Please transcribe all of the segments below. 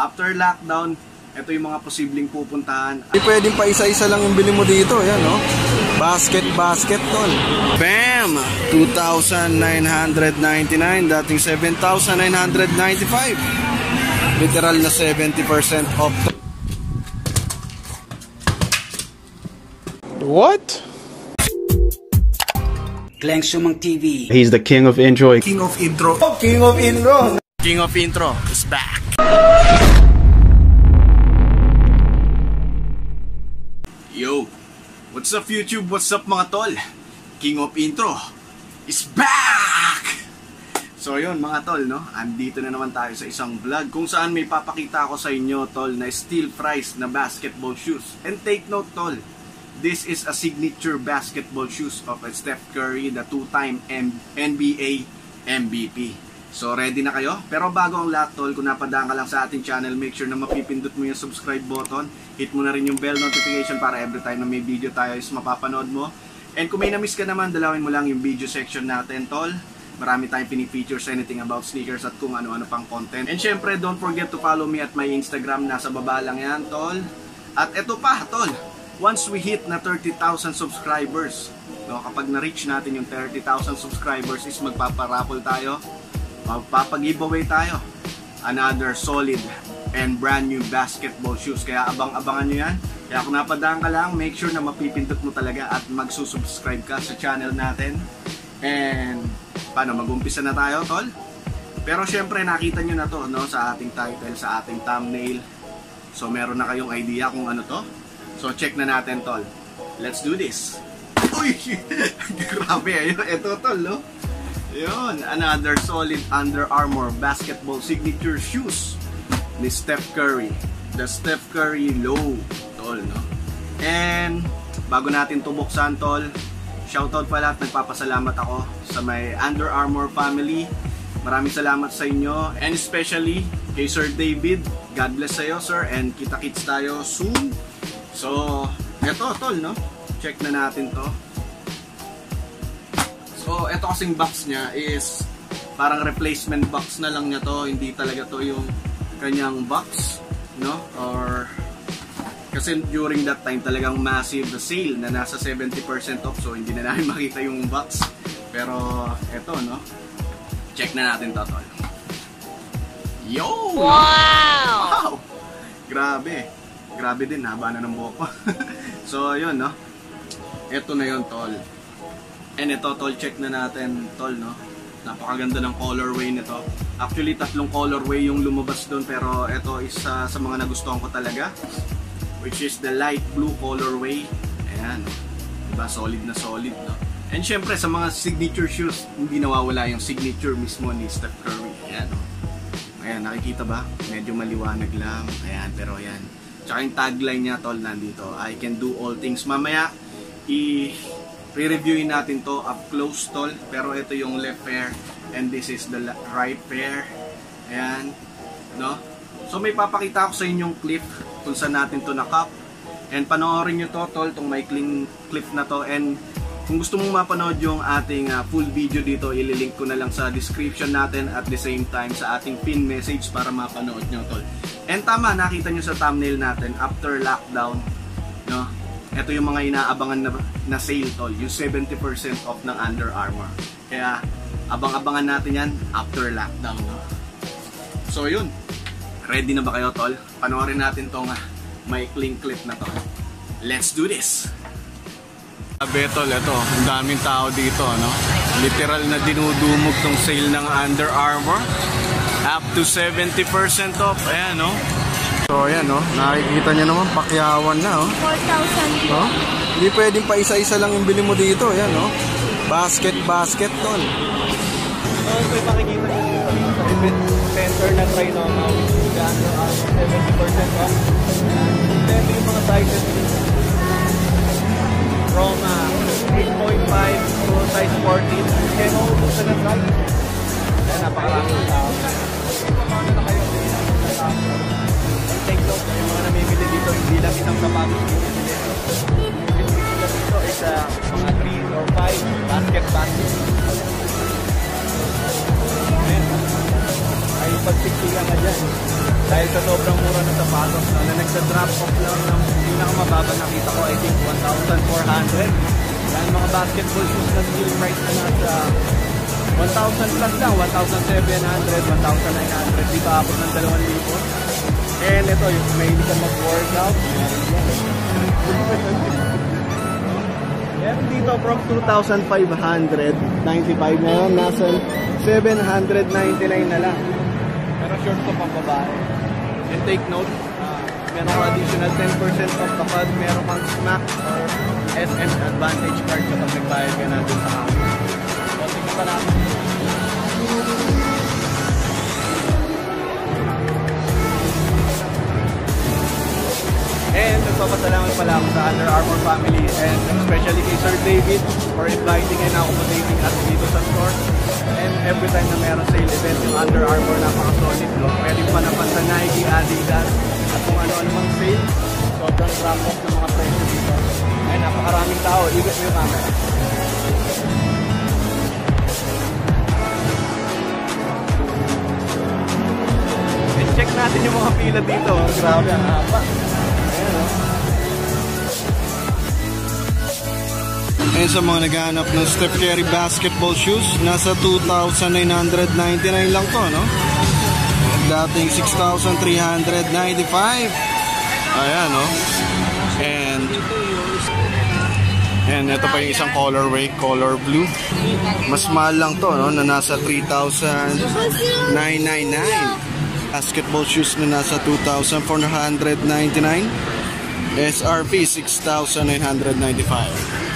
after lockdown, ito yung mga posibleng pupuntahan. Hindi pwedeng pa isa-isa lang yung bili mo dito. Ayan, no? Basket, tol. Bam! 2,999, dating 7,995. Literal na 70% off. What? Glenn Sumang TV. He's the king of intro. King of intro. Oh, king of intro. King of intro is back. Yo, what's up YouTube? What's up mga tol? King of Intro is back! So yun mga tol, no? Andito na naman tayo sa isang vlog kung saan may papakita ako sa inyo tol na steel price na basketball shoes. And take note tol, this is a signature basketball shoes of Steph Curry, the two-time NBA MVP. So ready na kayo? Pero bago ang lahat tol, kung napadaan ka lang sa ating channel, make sure na mapipindot mo yung subscribe button. Hit mo na rin yung bell notification para every time na may video tayo is mapapanood mo. And kung may na-miss ka naman, dalawin mo lang yung video section natin tol. Marami tayong pinifeatures anything about sneakers at kung ano-ano pang content. And syempre don't forget to follow me at my Instagram, nasa baba lang yan tol. At eto pa tol, once we hit na 30,000 subscribers, no, kapag na-reach natin yung 30,000 subscribers is magpaparapol tayo. Magpapag-giveaway tayo another solid and brand new basketball shoes, kaya abang-abangan nyo yan. Kaya kung napadaan ka lang, make sure na mapipindot mo talaga at magsusubscribe ka sa channel natin. And paano, mag-umpisa na tayo tol. Pero syempre nakita nyo na to, no, sa ating title, sa ating thumbnail, so meron na kayong idea kung ano to. So check na natin tol, let's do this. Uy! Grabe ayun, eto tol, no? Yun, another solid Under Armour basketball signature shoes ni Steph Curry. The Steph Curry Low, tol, no? And bago natin to buksan, tol, shoutout pala at nagpapasalamat ako sa may Under Armour family. Maraming salamat sa inyo. And especially kay Sir David. God bless sa'yo, sir. And kita-kits tayo soon. So, eto, tol, no? Check na natin to. So, eto kasing box niya is parang replacement box na lang niya to. Hindi talaga to yung kanyang box, no? Or kasi during that time talagang massive the sale na nasa 70% off. So, hindi na namin makita yung box. Pero, eto, no? Check na natin to, tol. Yo! Wow! Grabe. Grabe din. Haba na ng buhok ko. So, yun, no? Eto na yun, tol. And ito tol, check na natin tol, no? Napakaganda ng colorway nito. Actually tatlong colorway yung lumabas doon, pero ito isa sa mga nagustuhan ko talaga, which is the light blue colorway. Ayan, diba, solid na solid, no? And syempre sa mga signature shoes, hindi nawawala yung signature mismo ni Steph Curry. Ayan, no? Ayan, nakikita ba? Medyo maliwanag lang. Ayan, pero ayan. Tsaka yung tagline niya tol nandito, I can do all things. Mamaya re-reviewin natin to up close tol, pero ito yung left pair and this is the right pair. Ayan, no? So may papakita ako sa inyong clip kung saan natin to nakap, and panoorin nyo to tol, tong may clean clip na to. And kung gusto mong mapanood yung ating full video dito, ililink ko na lang sa description natin at the same time sa ating pin message para mapanood nyo tol. And tama, nakita nyo sa thumbnail natin, after lockdown, no? Ito yung mga inaabangan na sale tol, yung 70% off ng Under Armour. Kaya abang-abangan natin yan after lockdown, no? So yun, ready na ba kayo tol? Panoorin natin tong maikling clip na to. Let's do this! Sabi tol, ito, ang daming tao dito, no? Literal na dinudumog tong sale ng Under Armour. Up to 70% off, ayan, no? So ayan, no? Nakikita nyo naman, pakyawan na, oh. 4,000. Oh? Hindi pwedeng pa isa-isa lang yung bili mo dito. Ayan, no? Basket, tol. So, may pakikita nyo dito. Center na Trinoma, which is the Under Armour 70% off. Then, yung mga sizes dito. Roma, 8.5 to size 14. Kaya maubos na ng price. Kaya napakarami ng tao. Ano na kayo dito? Take note, yung mga namimili dito, hindi lang isang sapatos pinili. Dito is mga 3 or 5 basket. Then, ay pagpigtigan ka dyan. Dahil sa sobrang mura na sapatos, na nagsa-drop off lang ng pinakamababa nakita ko, I think 1,400. Dahil mga basketball shoes na steel price na nasa 1,000 plus lang, 1,700, 1,900, di ba ako ng 2,000. And ito, yung may hindi ka mag-workout. Meron dito from 2,595 na yun, nasa 799 na lang. Pero short to pang babae. And take note, meron kang additional 10% off kapag meron kang SMAC or SM Advantage card kapag nagbayad ka natin sa akin. So, tingnan pa natin. And nagpapasalamat pala ako sa Under Armour family and especially kay Sir David for inviting and accommodating us dito sa store. And every time na meron sale event yung Under Armour, napaka-solid vlog. Pwede pa naman sa Nike, Adidas at kung ano-ano mang sale. Sobrang ramp-up ng mga presyo dito. Ay, napakaraming tao. Igat mo yung camera. And check natin yung mga pila dito. Grabe ang haba. And sa mga naghahanap ng Steph Curry basketball shoes, nasa 2,999 lang to, no? Dating 6,395. Ayan, no? And ito pa yung isang colorway, color blue. Mas mahal lang to, no? Na nasa 3,999. Basketball shoes na nasa 2,499. SRP 6,995.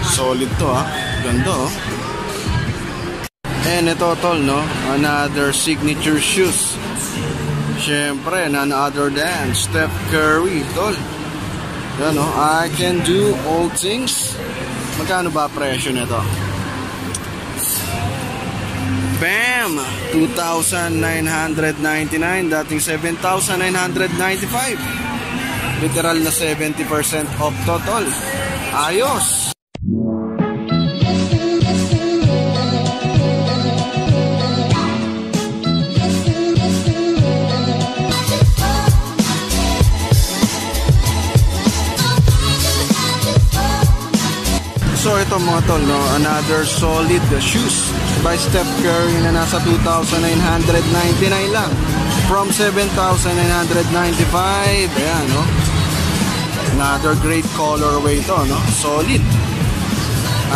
Solid to, ha? Ganda, oh. And ito, tol, no? Another signature shoes. Siyempre, none other than Steph Curry, tol. Yan, oh. I can do all things. Magkano ba presyo nito? Bam! 2,999 dating 7,995. Literal na 70% off to, tol. Ayos! So ito mga tol, no? Another solid shoes by Steph Curry na nasa 2,999 lang from 7,995. Ayan, no? Another great colorway to, no? Solid.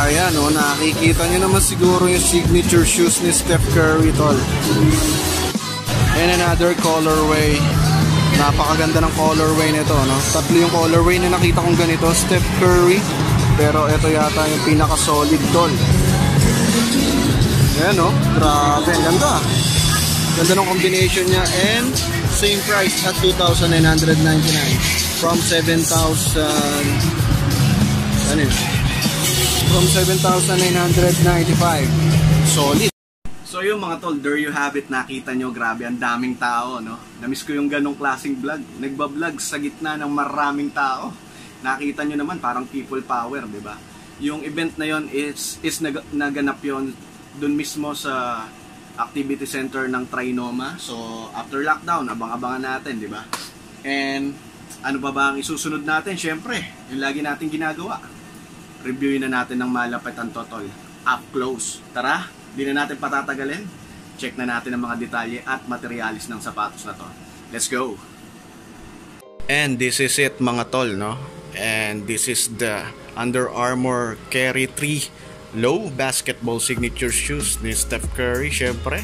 Ayan, no? Nakikita nyo naman siguro yung signature shoes ni Steph Curry, tol. And another colorway. Napakaganda ng colorway nito, no? Tatlo yung colorway na nakita kong ganito, Steph Curry. Pero ito yata yung pinaka-solid, tol. Ayan, no? Grabe, ganda. Ganda ng combination niya. And same price at 2,999 from 7,000. Ano yun? From 7,995. Solid. So yung mga tol, there you have it. Nakita nyo, grabe, ang daming tao, no? Namiss ko yung ganong klaseng vlog. Nagbablog sa gitna ng maraming tao. Nakita nyo naman, parang people power, di ba? Yung event na yon is naganap yon dun mismo sa activity center ng Trinoma. So, after lockdown, abang-abangan natin, di ba? And, ano pa ba ang isusunod natin? Siyempre, yung lagi natin ginagawa. Reviewin na natin ng malapit ang totol. Up close. Tara, di na natin patatagalin. Check na natin ang mga detalye at materialis ng sapatos na to. Let's go! And this is it, mga tol, no? And this is the Under Armour Curry 3 Low Basketball Signature Shoes ni Steph Curry. Syempre,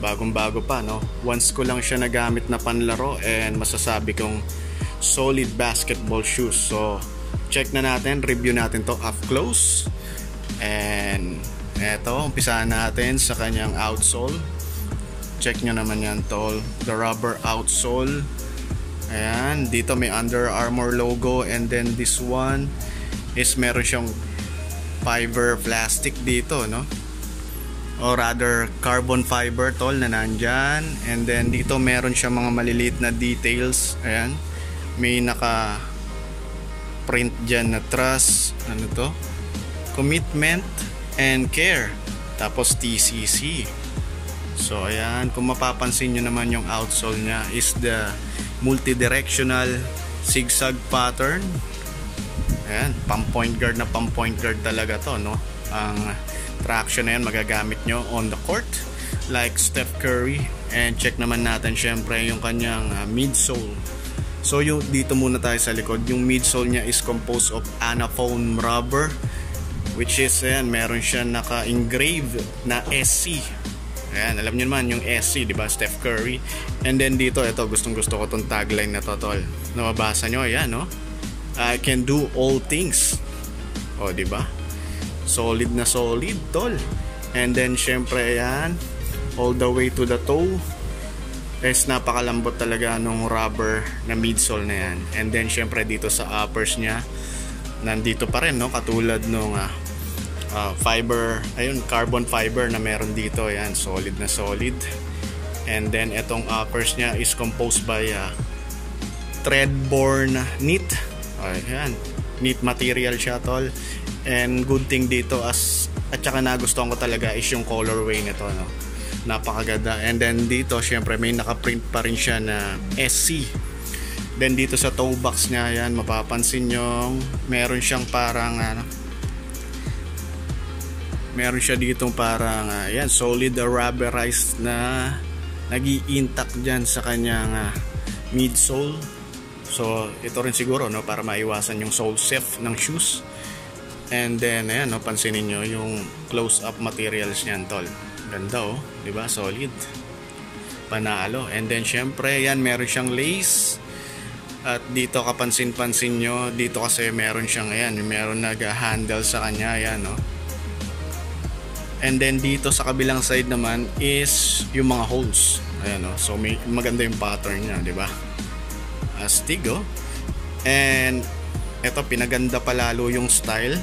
bagong-bago pa, no? Once ko lang siya nagamit na panlaro and masasabi kong solid basketball shoes. So, check na natin, review natin to up close. And eto, umpisaan natin sa kanyang outsole. Check nyo naman yan, tol. The rubber outsole. Ayan, dito may Under Armour logo and then this one is meron siyang fiber plastic dito, no? Or rather carbon fiber, tol, na nandyan. And then dito meron siyang mga maliliit na details. Ayan, may naka print dyan na trust, ano to? Commitment and care. Tapos TCC. So ayan, kung mapapansin nyo naman yung outsole nya is the multidirectional zigzag pattern. Ayan, pang point guard talaga to, no? Ang traction na yan magagamit nyo on the court like Steph Curry. And check naman natin syempre yung kanyang midsole. So yung dito muna tayo sa likod, yung midsole nya is composed of anaphone rubber, which is ayan, meron siya naka-engrave na SC. Ayan, alam nyo naman yung SC, diba? Steph Curry. And then dito, ito, gustong-gusto ko tong tagline na to, tol. Nababasa nyo, ayan, no? I can do all things. O, diba? Solid na solid, tol. And then, syempre, ayan, all the way to the toe. Guys, napakalambot talaga nung rubber na midsole na yan. And then, syempre, dito sa uppers nya, nandito pa rin, no? Katulad nung, fiber, ayun, carbon fiber na meron dito, ayan, solid na solid. And then etong uppers nya is composed by threadborne knit. Ayan, knit material siya, tol. And good thing dito at saka nagustuhan ko talaga is yung colorway nito, no? Napakaganda. And then dito syempre may nakaprint pa rin siya na SC. Then dito sa toe box nya, ayan, mapapansin yung meron siyang parang meron siya ditong parang ayan, solid rubberized na nag-i-intact dyan sa kanyang midsole. So ito rin siguro, no, para maiwasan yung sole theft ng shoes. And then ayan, no, pansinin nyo yung close up materials nyan, tol. Ganda, oh, diba? Solid, panalo. And then syempre yan, meron siyang lace. At dito kapansin-pansin nyo dito kasi meron siyang ayan, meron nag-handle sa kanya, ayan, no? And then dito sa kabilang side naman is yung mga holes. Ayan, oh. So may maganda yung pattern niya, di ba? Astig, oh. And eto, pinaganda pa lalo yung style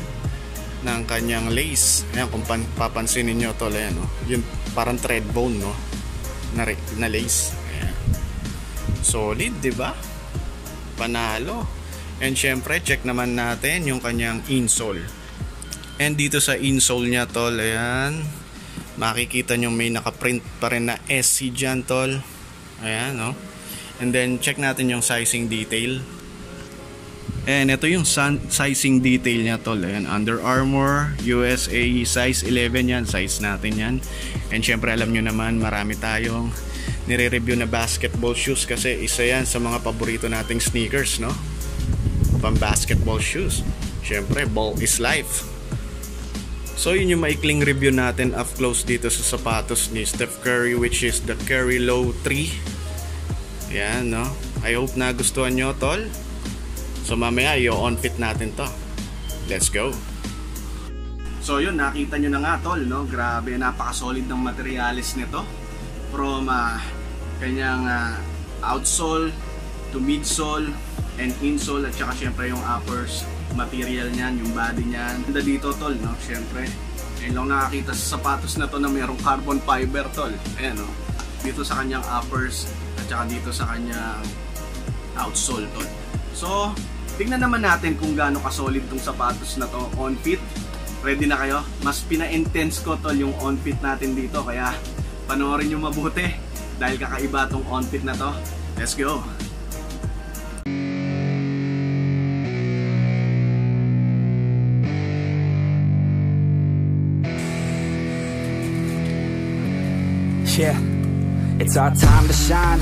ng kanyang lace. Ayan, kung papansinin niyo to, ayan, oh. Yung parang thread bone, no, na lace. Ayan. Solid, di ba? Panalo. And syempre, check naman natin yung kanyang insole. And dito sa insole nya, tol, ayan, makikita nyo may nakaprint pa rin na SC dyan, tol. Ayan, no? And then check natin yung sizing detail. And ito yung sizing detail nya, tol. Ayan, Under Armour USA size 11 yan, size natin yan. And syempre alam nyo naman, marami tayong nire-review na basketball shoes kasi isa yan sa mga paborito nating sneakers, no? Pang basketball shoes. Syempre, ball is life. So yun yung maikling review natin up close dito sa sapatos ni Steph Curry, which is the Curry Low 3. Ayan, no? I hope nagustuhan nyo, tol. So mamaya i-on-fit natin to. Let's go. So yun, nakita nyo na nga, tol, no? Grabe, napaka-solid ng materialis nito. From kanyang outsole to midsole and insole, at saka syempre yung uppers material niyan, yung body niyan. Ganda dito, tol, no? Syempre, ayun lang nakakita sa sapatos na to na mayroong carbon fiber, tol. Ayan, no? Dito sa kanyang uppers at saka dito sa kanyang outsole, tol. So, tignan naman natin kung gaano ka-solid tong sapatos na to on fit. Ready na kayo? Mas pina-intense ko, tol, yung on fit natin dito, kaya panoorin nyo mabuti dahil kakaiba tong on fit na to. Let's go! Yeah, it's our time to shine.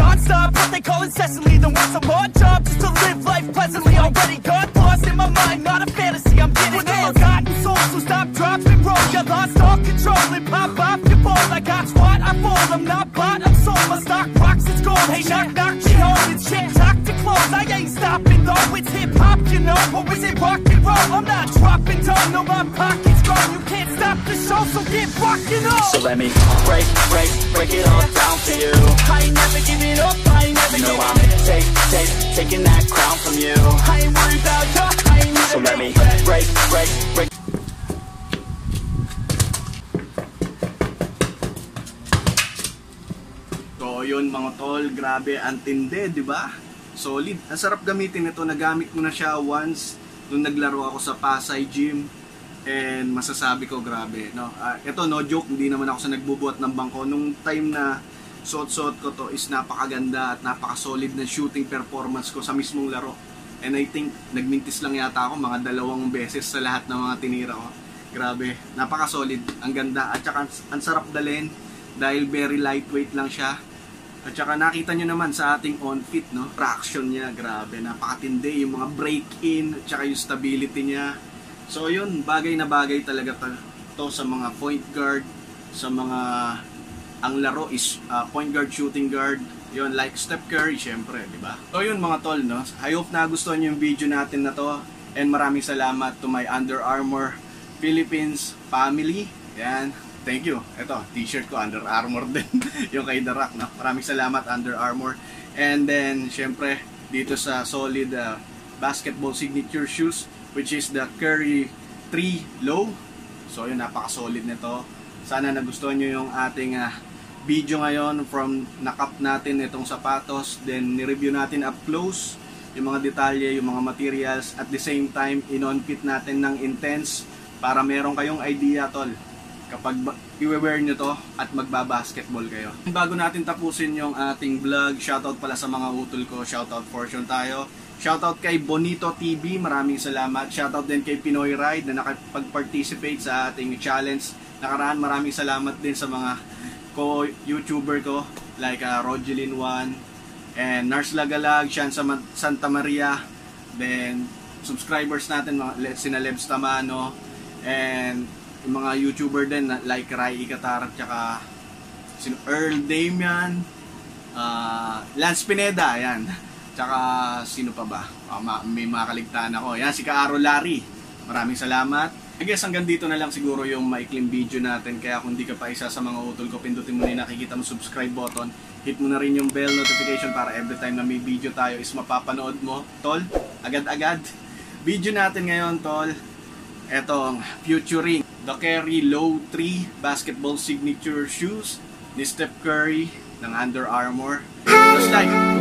non-stop, what they call incessantly. Then want some hard job just to live life pleasantly. Already got lost in my mind, not a fantasy, I'm getting ill. Forgotten souls who stop, drop, and roll. You lost all control and pop off your ball. I got squat, I fall, I'm not bought, I'm sold. My stock rocks, it's gold. Hey, knock, knock, she home, it's shit, talk to close. I ain't stopping though, it's hip-hop, you know. Or is it rock and roll? I'm not dropping down, no, my pocket's gone. You can't stop the show, also get rockin' up. So let me break it all down for you. I ain't never giving up, I ain't never giving up. No, I'm taking that crown from you. I ain't worried about you, I ain't never. So let me break. So yun mga tol, grabe ang tindi, di ba? Solid, ang sarap gamitin ito. Nagamit ko na siya once nung naglaro ako sa Pasay Gym. And masasabi ko grabe, no? Ito no joke, hindi naman ako sa nagbubuhat ng bangko. Nung time na suot-suot ko to is napakaganda at napaka-solid na shooting performance ko sa mismong laro. And I think nagmintis lang yata ako mga 2 beses sa lahat ng mga tinira ko. Grabe, napaka-solid, ang ganda at saka ang sarap dalhin dahil very lightweight lang siya. At saka nakita nyo naman sa ating on-fit, no? Traction niya, grabe, napakatindi yung mga break-in at saka yung stability niya. So yun, bagay na bagay talaga to sa mga point guard, sa mga, ang laro is point guard, shooting guard, yun, like Steph Curry, syempre, di ba? So yun mga tol, no? I hope nagustuhan nyo yung video natin na to, and maraming salamat to my Under Armour Philippines family, yan, thank you. Ito, t-shirt ko, Under Armour din, yung kay The Rock, no? Maraming salamat, Under Armour. And then, syempre, dito sa solid basketball signature shoes, which is the Curry 3 Low. So yun, napaka-solid nito. Sana nagustuhan nyo yung ating video ngayon from nakap natin itong sapatos. Then nireview natin up close yung mga detalye, yung mga materials. At the same time, in-on-fit natin ng intense para meron kayong idea tol kapag i-wear nyo to at magbabasketball kayo. Bago natin tapusin yung ating vlog, shoutout pala sa mga utol ko. Shoutout Fortune tayo. Shoutout kay Bonito TV, maraming salamat. Shoutout din kay Pinoy Ride na nakapag-participate sa ating challenge nakaraan. Maraming salamat din sa mga co-YouTuber ko like Rogelyn Juan and Nars Lagalag, Sean Sta Maria, then subscribers natin sina Lebs Tamano and yung mga YouTuber din like Rai Ikatar at saka Earl Damian, Lance Pineda, ayan. Tsaka sino pa ba? May makaligtaan ako. Yan, si Kaaro Larry. Maraming salamat. I guess hanggang dito na lang siguro yung maikling video natin. Kaya kung di ka pa isa sa mga utol ko, pindutin mo na yung nakikita mo subscribe button. Hit mo na rin yung bell notification para every time na may video tayo is mapapanood mo. Tol, agad-agad. Video natin ngayon, tol. Etong featuring the Curry Low 3 basketball signature shoes ni Steph Curry ng Under Armour. Just like